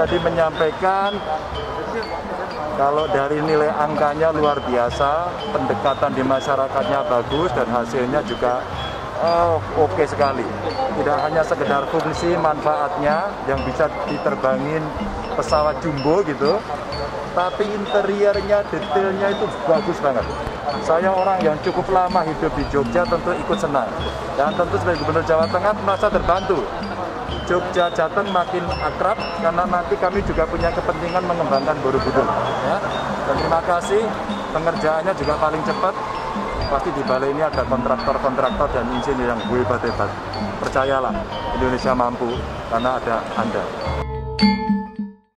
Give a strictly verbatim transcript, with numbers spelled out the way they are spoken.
tadi menyampaikan kalau dari nilai angkanya luar biasa, pendekatan di masyarakatnya bagus, dan hasilnya juga oh, oke okay sekali. Tidak hanya sekedar fungsi manfaatnya yang bisa diterbangin pesawat jumbo gitu, tapi interiornya, detailnya itu bagus banget. Saya orang yang cukup lama hidup di Jogja tentu ikut senang. Dan tentu sebagai Gubernur Jawa Tengah merasa terbantu. Jogja Jateng makin akrab karena nanti kami juga punya kepentingan mengembangkan Borobudur. Ya. Dan terima kasih, pengerjaannya juga paling cepat. Pasti di Bali ini ada kontraktor-kontraktor dan insinyur yang hebat-hebat. Percayalah, Indonesia mampu karena ada Anda.